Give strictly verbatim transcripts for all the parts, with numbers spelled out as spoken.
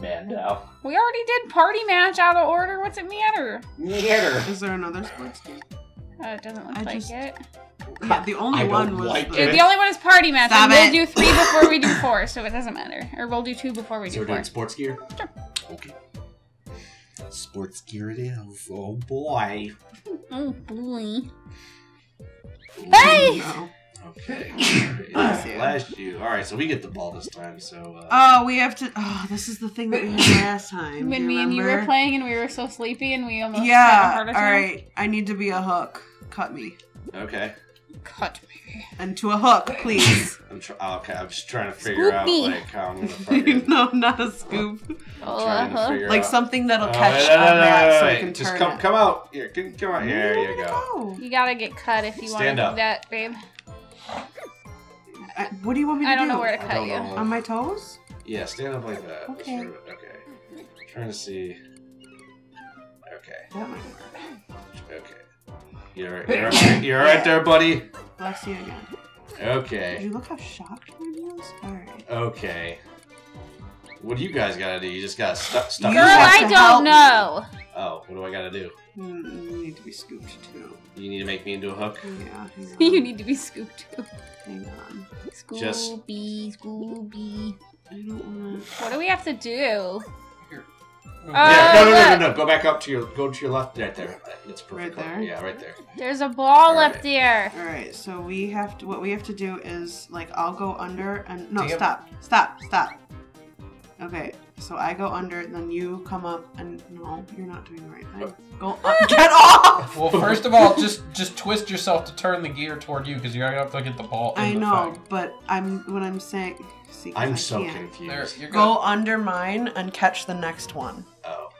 man down. We already did party match out of order. What's it matter? Matter. Is there another split screen? Uh, it doesn't look I like just... it. Yeah, the only I one was like the, the only one is party match. And we'll do three before we do four, so it doesn't matter. Or we'll do two before we so do we're four. Doing sports gear? Sure. Okay. Sports gear it is. Oh boy. Oh boy. Hey! No. Okay. Flashed you. All right, so we get the ball this time. So. Uh... Oh, we have to. Oh, this is the thing that we had last time. When me and you were playing, and we were so sleepy, and we almost yeah. had a heart attack. All right, I need to be a hook. Cut me. Okay. Cut me. And to a hook, please. I'm tr okay, I'm just trying to figure Scoopy. out like how I'm gonna fucking... No, not a scoop. Oh, I'm trying to figure like out... something that'll oh, catch no, no, no, on that no, so I can just turn come, it. Come out. Here, come, come out. Here, there you go. go. You gotta get cut if you want to do that, babe. I, what do you want me to do? I don't do? know where to cut you. Know. On my toes? Yeah, stand up like that. Okay. Sure. Okay. I'm trying to see. Okay. That might work. Okay. You're, you're, you're right there, buddy. Bless you again. Okay. Did you look how shocked Ruby was? Alright. Okay. What do you guys gotta do? You just gotta stuck stuck. Girl, I don't know. Oh, what do I gotta do? Mm, you need to be scooped too. You need to make me into a hook? Yeah. You need to be scooped too. Hang on. Scooby, just... Scooby. I don't wanna... What do we have to do? Oh, yeah, no, no, no, no, no, no! Go back up to your, go to your left, right there. It's perfect. Right there. Yeah, right there. There's a ball right. up there. All right, so we have to. What we have to do is like I'll go under and no, Damn. stop, stop, stop. Okay, so I go under, then you come up, and no, you're not doing the right thing. What? Go up, get off! Well, first of all, just just twist yourself to turn the gear toward you because you're gonna have to get the ball. In I the know, fight. but I'm what I'm saying. See, I'm I so can't. confused. There, go under mine and catch the next one. Oh.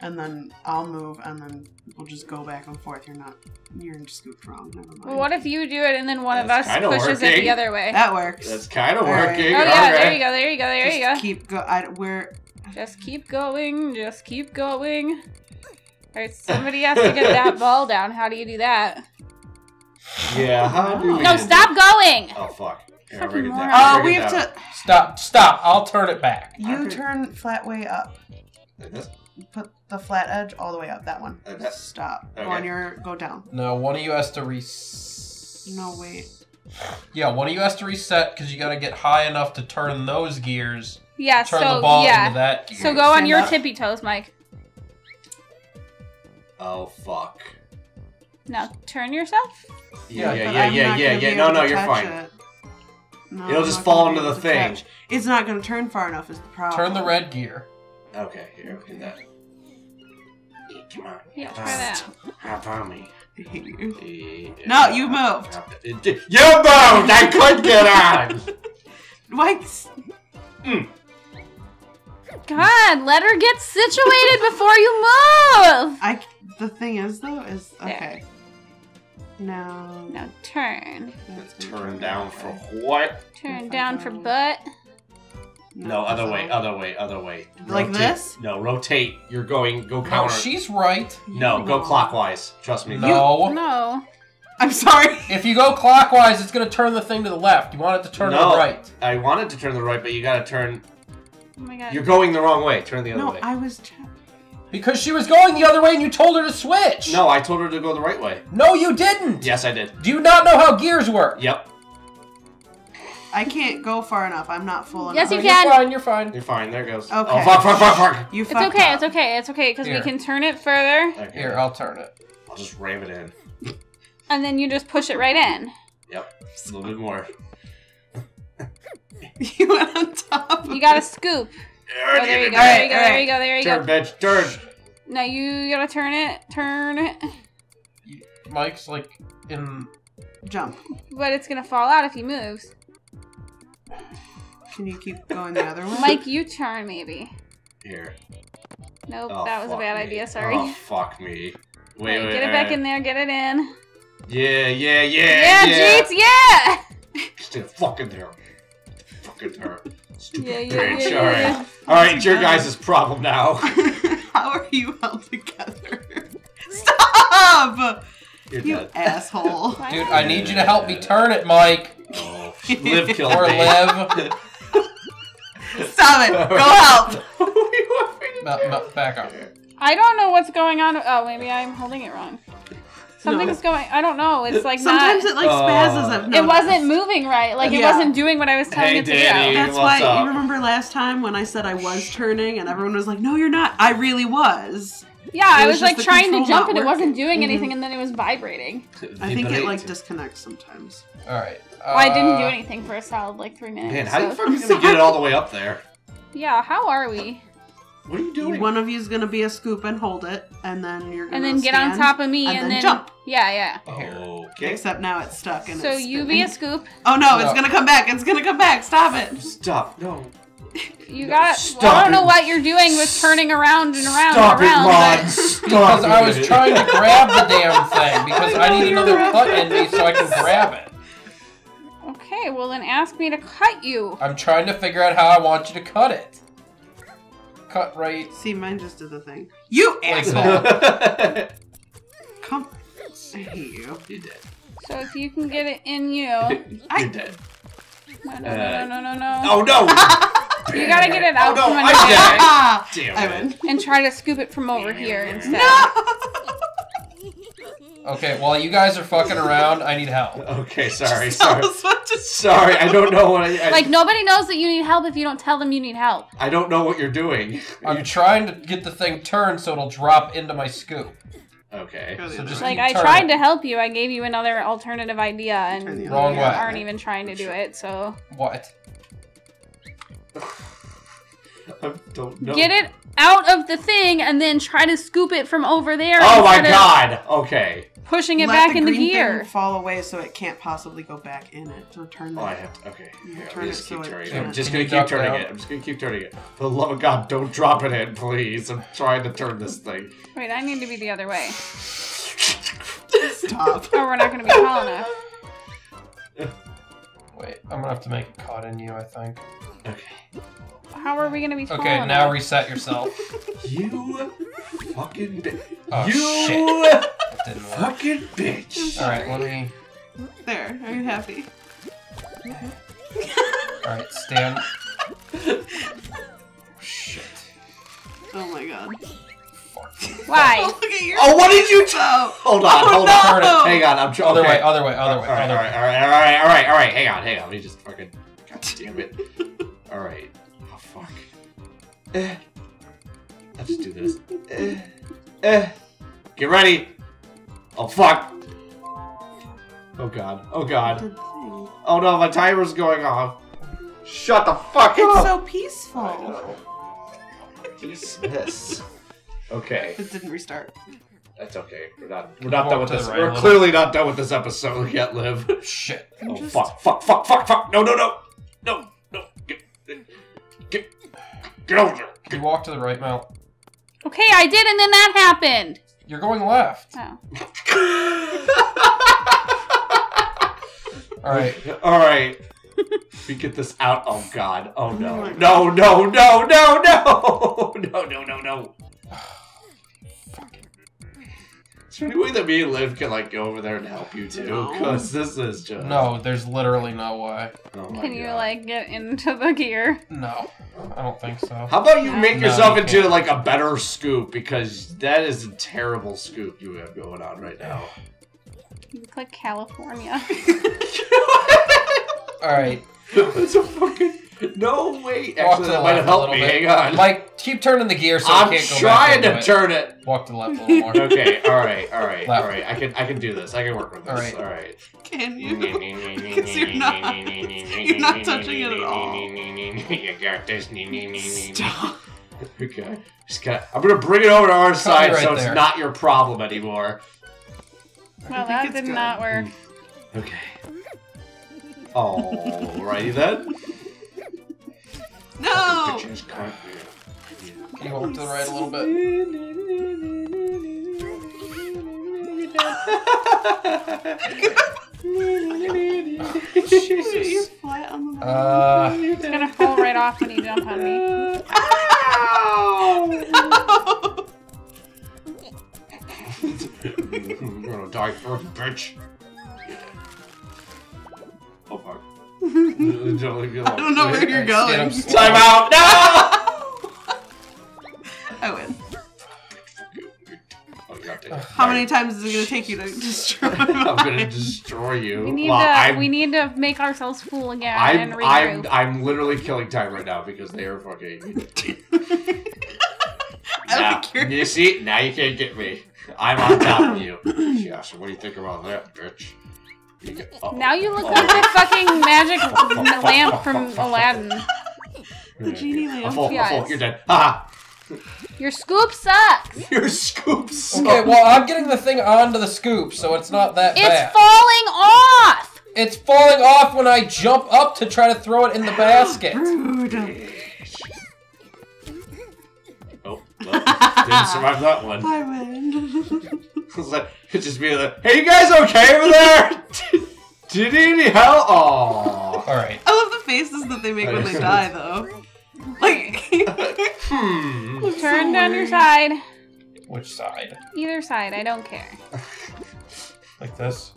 And then I'll move, and then we'll just go back and forth. You're not, you're just scooped wrong. Never mind. Well, what if you do it and then one That's of us pushes working. it the other way? That works. That's kind of All working. Right. Oh yeah, okay. There you go, there you go, there just you go. Keep go. I, we're just keep going, just keep going. All right, somebody has to get that ball down. How do you do that? Yeah. How do we no, stop going. Oh fuck. Yeah, oh, uh, we have down. to stop. Stop! I'll turn it back. You turn flat way up. Like this? Put the flat edge all the way up. That one. Like this? Stop. Okay. Go on your. Go down. No, one of you has to reset. No wait. Yeah, one of you has to reset because you got to get high enough to turn those gears. Yeah. Turn so, the ball yeah. into that gear. So go on Stand your up. tippy toes, Mike. Oh fuck. Now turn yourself. Yeah, yeah, yeah, yeah, yeah, yeah. No, no, you're fine. It. No, It'll I'm just fall into the thing. Catch. It's not going to turn far enough is the problem. Turn the red gear. Okay, here, do that. Hey, come on. Yeah, try that. Hop on me. No, you moved. You moved! I could get on! Like... Mm. God, let her get situated before you move! I, the thing is, though, is... Okay. There. No. No, turn. Turn down for what? Turn down for butt. No, no other way, other way, other way. Like rotate. this? No, rotate. You're going, go counter. No, she's right. No, no. go clockwise. Trust me. No. You, no. I'm sorry. If you go clockwise, it's going to turn the thing to the left. You want it to turn no, to the right. I want it to turn to the right, but you got to turn. Oh my God. You're going the wrong way. Turn the other no, way. No, I was... Because she was going the other way and you told her to switch! No, I told her to go the right way. No, you didn't! Yes, I did. Do you not know how gears work? Yep. I can't go far enough. I'm not full yes, enough. Yes, you can! You're fine, you're fine. You're fine, there it goes. Okay. Oh, fuck, fuck, fuck, fuck! You fucked It's okay, up. it's okay, it's okay, because we can turn it further. Okay. Here, I'll turn it. I'll just ram it in. And then you just push it right in. Yep, a little bit more. You went on top You gotta it. scoop. Oh, there you go, there you go, there you go, there you go. Turn, bitch, turn. Now you gotta turn it, turn it. Mike's like in jump. But it's gonna fall out if he moves. Can you keep going the other way? Mike, you turn maybe. Here. Nope, oh, that was a bad me. idea, sorry. Oh, fuck me. Wait, wait, wait. Get it back right. in there, get it in. Yeah, yeah, yeah, yeah. Yeah, Jeets, yeah! Stay fucking there. Fucking there. Stupid yeah, yeah, bitch. Yeah, yeah, All right, yeah. All right, it's your guys' problem now. How are you held together? Stop! You're you dead. asshole. Dude, I yeah, need yeah, you to help yeah, me yeah. turn it, Mike. Oh, live, kill, or live. Stop it. Go help. back up. I don't know what's going on. Oh, maybe I'm holding it wrong. Something's no. going. I don't know. It's like sometimes not, it like spazzes. Uh, it wasn't moving right. Like it yeah. wasn't doing what I was telling hey, it to Daddy, do. That's why up? You remember last time when I said I was turning and everyone was like, "No, you're not." I really was. Yeah, it I was, was like trying to jump and it wasn't doing anything, mm-hmm. and then it was vibrating. I think it like disconnects sometimes. All right. Uh, well, I didn't do anything for a solid like three minutes. Man, how so. the fuck are you gonna get it all the way up there? Yeah, how are we? What are you doing? One of you is gonna be a scoop and hold it, and then you're gonna and then stand, get on top of me and, and then, then jump. Yeah, yeah. Okay. Except now it's stuck. And so it's you be a scoop. Oh no, no, it's gonna come back. It's gonna come back. Stop it. Stop. No. You no, got. Well, I don't know what you're doing with turning around and around stop and around. It, stop because it. I was trying to grab the damn thing because I, I need another butt in me so I can grab it. Okay, well then ask me to cut you. I'm trying to figure out how I want you to cut it. Cut right. See, mine just did the thing. You asshole! Come. I hate you. You did. So if you can get it in you. I did. No, no, uh, no, no, no, no. Oh no! You gotta get it out oh, no, from under I did. Damn it. And try to scoop it from over here instead. No! Okay, while you guys are fucking around, I need help. Okay, sorry, sorry. Sorry, I don't know what I, I... Like, nobody knows that you need help if you don't tell them you need help. I don't know what you're doing. I'm trying to get the thing turned so it'll drop into my scoop. Okay. So just like, I tried it. to help you. I gave you another alternative idea, and you aren't even trying to do it, so... What? I don't know. Get it out of the thing and then try to scoop it from over there. Oh my god! Okay. Pushing it back into gear. Fall away so it can't possibly go back in it. So turn that. Oh, I have to, okay. Yeah, turn just keep turning it. I'm just gonna keep turning it. I'm just gonna keep turning it. For the love of God, don't drop it in, please. I'm trying to turn this thing. Wait, I need to be the other way. Stop. Or we're not gonna be tall enough. Wait, I'm gonna have to make it caught in you, I think. Okay. How are we gonna be? Okay, now up? Reset yourself. You fucking bitch. Oh, you shit. Didn't work. Fucking bitch. All right, let me. There. Are you happy? All right, stand. Shit. Oh my god. Why? Oh, look at your oh, what did you do? Hold on, oh, hold on. No. Hang on, I'm trying. Other okay. way, other way, other way. All right, all right, all right, all right, all right, all right. Hang on, hang on. Let me just fucking. God damn it. All right. Oh, fuck. Eh. I'll just do this. Eh. Eh. Get ready. Oh, fuck. Oh, God. Oh, God. Oh, no. My timer's going off. Shut the fuck up. It's so peaceful. I know. Jesus. Okay. It didn't restart. That's okay. We're not, we're not done with this. Right, we're clearly not done with this episode yet, Liv. Shit. I'm oh, just... fuck. Fuck, fuck, fuck, fuck. No, no, no. No, no. Get, get, get over there. You walk to the right, Mel. Okay, I did, and then that happened. You're going left. Oh. All right. All right. We get this out. Oh, God. Oh, no. No, no, no, no, no. No, no, no, no. Is there any way that me and Liv can, like, go over there and help you, too? Because this is just... No, there's literally no way. Oh my can you, God. Like, get into the gear? No. I don't think so. How about you make no, yourself you into, can't. Like, a better scoop? Because that is a terrible scoop you have going on right now. You look like California. All right. That's a fucking... No, wait. Walk Actually, that might have helped me. Bit. Hang on. Like, keep turning the gear so I'm I can't go back. I'm trying to turn it. Walk to the left a little more. Okay, all right, all right, left. all right. I can, I can do this. I can work with this. All right. All right. Can you? Because you're not, you're not touching it at all. You got this. Stop. Okay. Just gotta, I'm going to bring it over to our Cut side right so there. It's not your problem anymore. Well, that did good. not work. Okay. All righty then. No! Can you go up to the right a little bit? Jesus. You're flat on the uh, it's gonna fall right off when you jump on me. Ow! I'm gonna die first, bitch. Oh, fuck. Don't I don't know where you're going. Time out! No! I How many times is it going to take you to destroy me? I'm going to destroy you. We need, well, to, I'm, we need to make ourselves cool again I'm, and regroup. I'm, I'm literally killing time right now because they are fucking... Now, you see? Now you can't get me. I'm on top of you. Yeah, so what do you think about that, bitch? You get, uh -oh. Now you look like the fucking magic lamp from Aladdin. The genie lamp. I'm full, I'm full. You're dead. Ha! Your scoop sucks. Your scoop sucks. Okay, well, I'm getting the thing onto the scoop, so it's not that it's bad. It's falling off. It's falling off when I jump up to try to throw it in the basket. Rude. Oh, well, didn't survive that one. I win. It's like, it's just me like, hey, you guys okay over there? Did you need any help? Aww. All right. I love the faces that they make when they die, though. Like, hmm. Turn down your side. Which side? Either side. I don't care. Like this?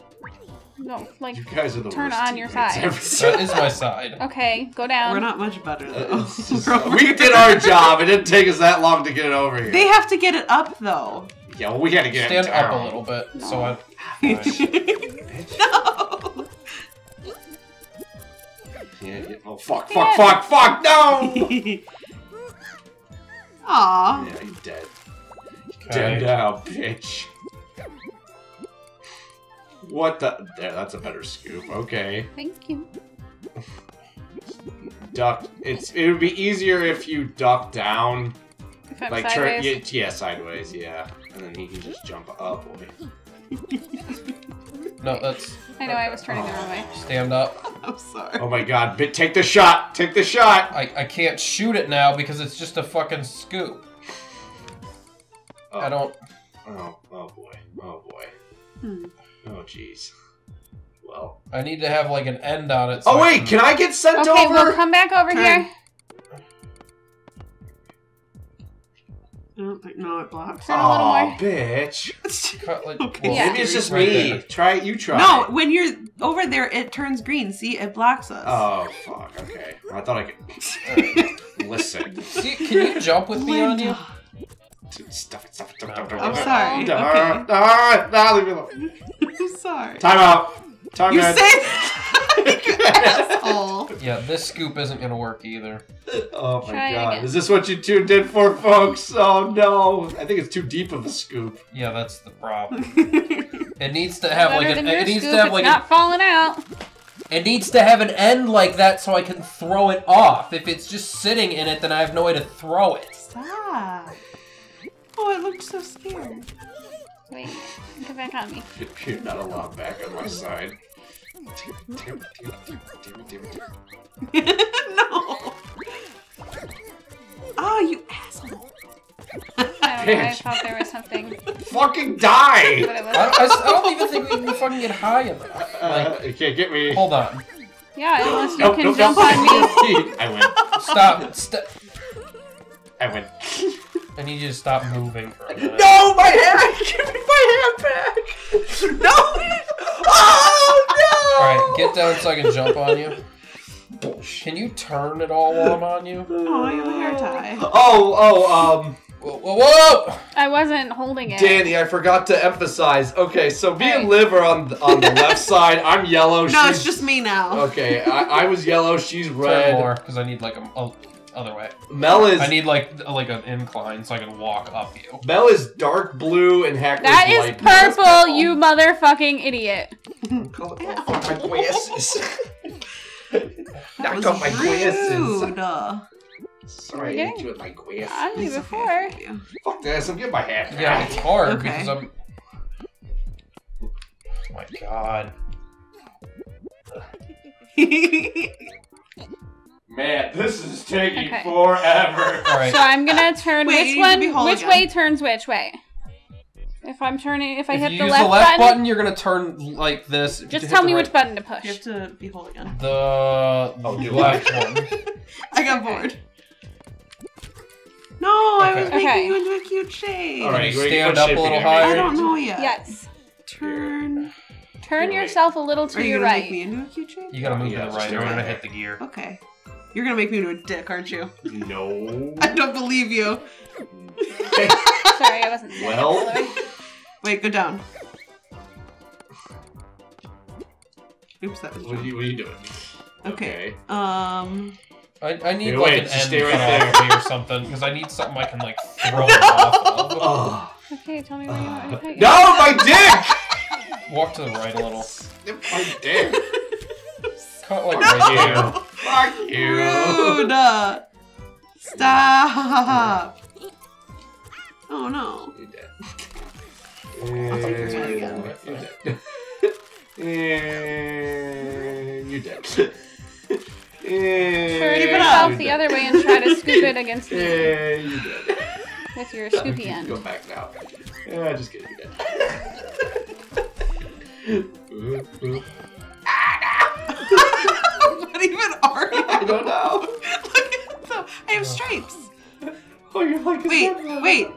No, like. You guys are the turn worst on your side. That is my side. Okay, go down. We're not much better though. Just, we did our job. It didn't take us that long to get it over here. They have to get it up though. Yeah, well, we had to get Stand it down. Stand up a little bit. No. So I. No. Yeah, yeah. Oh fuck! Fuck! Fuck! Fuck! No! Aww. Yeah, you're dead. You're dead now, bitch. What the? There, that's a better scoop. Okay. Thank you. Duck. It's. It would be easier if you duck down. If I'm like sideways. Yeah, yeah, sideways. Yeah, and then he can just jump up. No, that's. I know, I was turning the wrong way. Stand up. I'm sorry. Oh my god, but take the shot! Take the shot! I, I can't shoot it now because it's just a fucking scoop. Oh. I don't... Oh, oh boy. Oh boy. Hmm. Oh jeez. Well. I need to have like an end on it. So oh wait, I can... can I get sent okay, over? Okay, we'll come back over Ten. here. I don't think, no, it blocks. Oh, bitch. Cut, like, okay. Well, yeah. Maybe it's just right me. There. Try it, you try No, it. When you're over there, it turns green. See, it blocks us. Oh, fuck. Okay. Well, I thought I could. Listen. See, can you jump with me on you? Dude, stop it, stop it, stop it. I'm sorry. Okay. No, no, leave me alone. I'm sorry. Time out. Time out. You said you asshole. Yeah, this scoop isn't gonna work either. Oh my Try god. Is this what you two did for, folks? Oh no. I think it's too deep of a scoop. Yeah, that's the problem. It needs to have like an it needs to have like not falling out. It needs to have an end like that so I can throw it off. If it's just sitting in it, then I have no way to throw it. Stop. Oh, it looks so scared. Wait, come back on me. You're not allowed back on my side. No. Oh, you asshole. I don't know, I thought there was something. Fucking die! I, I, I don't even think we can fucking get high enough. Uh, like, you can't get me. Hold on. Yeah, unless you nope, can nope, jump nope. on me. I win. Stop. Stop. I win. I need you to stop moving for a minute. No, my hand! Give me my hand back! No! Oh, no! Alright, get down so I can jump on you. Can you turn at all while I'm on you? Oh, I have a hair tie. Oh, oh, um... Whoa, whoa, whoa! I wasn't holding it. Danny, I forgot to emphasize. Okay, so me right. and Liv are on, on the left side. I'm yellow. No, she's... it's just me now. Okay, I, I was yellow, she's red. Turn more, because I need like a... a... other way. Mel is... I need, like, like an incline so I can walk up you. Mel is dark blue and Hackers That is light. Purple, no, purple, you motherfucking idiot. Knock off my glasses. Knock off my glasses. Sorry, I didn't do it my glasses. I knew before. Fuck this, I'm getting my hat back. Yeah, it's hard okay. because I'm... Oh my god. Man, this is taking okay. forever. Right. So I'm gonna turn Wait, which one? Which way on. turns which way? If I'm turning, if I if hit you the, use left the left button, button, you're gonna turn like this. Just tell me right. which button to push. You have to be holding on. The oh, the left one. I got bored. No, okay. I was making okay. you into a cute shape. All right, stand up a little higher. I don't know yet. Yes. Turn. Turn you're yourself right. a little to Are you your right. Make me into a cute shape? You gotta move yeah, to the right. You're gonna hit the gear. Okay. You're gonna make me into a dick, aren't you? No. I don't believe you. Sorry, I wasn't. Well, Wait, go down. Oops, that was what are, you, what are you doing? Okay. okay. Um. I, I need hey, like wait, an end stay right there or something, because I need something I can like throw no! off of. Oh. Okay, tell me where you are. Okay. No, my dick! Walk to the right a little. My dick. Cut like no! right here. Fuck you. Rude. Stop. Oh no. You're dead. I thought you were doing it again. You're dead. And you're dead. Sure, tip it off the other way and try to scoop it against me. Yeah, you're dead. With your scoopy end. Go back now. Yeah, just kidding. You're dead. Ah, no! What even are you? I don't know. Look at the. I have stripes. Oh, you're like. Wait, wait.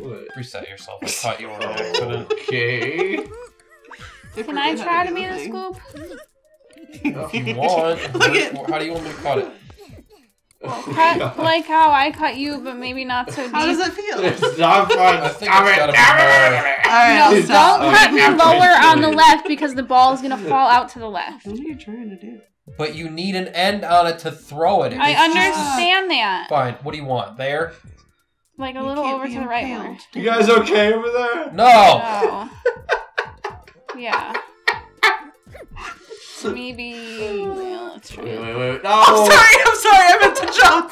What? Reset yourself. I caught you on an accident. Okay. Can I try to be in a scoop? If you want. How do you want me to cut it? Cut like how I cut you, but maybe not so deep. How does it feel? It's not fun. I think it's gotta be more. No, don't cut me lower on the left because the ball is gonna fall out to the left. What are you trying to do? But you need an end on it to throw it. I understand that. Fine. What do you want? There? Like a little over to the right one. You guys okay over there? No. Yeah. Maybe. Well, let's try. Wait, wait, wait. No! I'm sorry, I'm sorry, I meant to jump!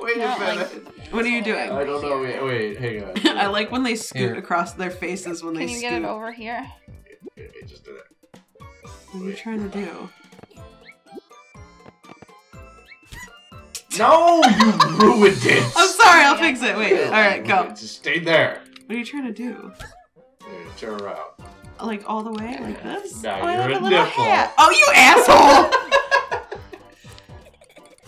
Wait a minute. Like, what are you doing? I don't know, wait, wait, hang on. Hang on. I like when they scoot here. across their faces when Can they scoot. Can you get it over here? Wait, wait, just do that. What are you trying to do? No! You ruined it! I'm sorry, I'll yeah. fix it. Wait, alright, go. Just stay there. What are you trying to do? There, turn around. Like all the way, like this? Now oh, you're a, a little nipple. Hat. Oh, you asshole!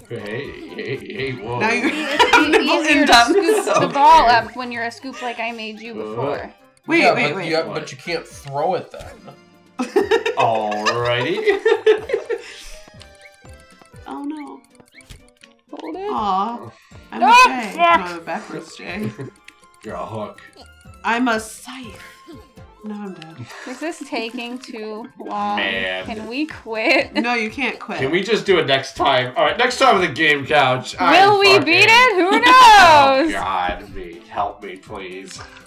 hey, hey, hey, whoa. Now you're it's easier to scoop so the ball weird. up when you're a scoop like I made you before. Uh, wait, yeah, wait, but, wait. Yeah, but you can't throw it then. Alrighty. Oh no. Hold it. Aw. I'm no, a J. I'm a backwards J. You're a hook. I'm a scythe. No, I'm done. Is this taking too long? Man. Can we quit? No, you can't quit. Can we just do it next time? All right, next time with the Game Couch. Will I'm we fucking... beat it? Who knows? Oh, God, me. Help me, please.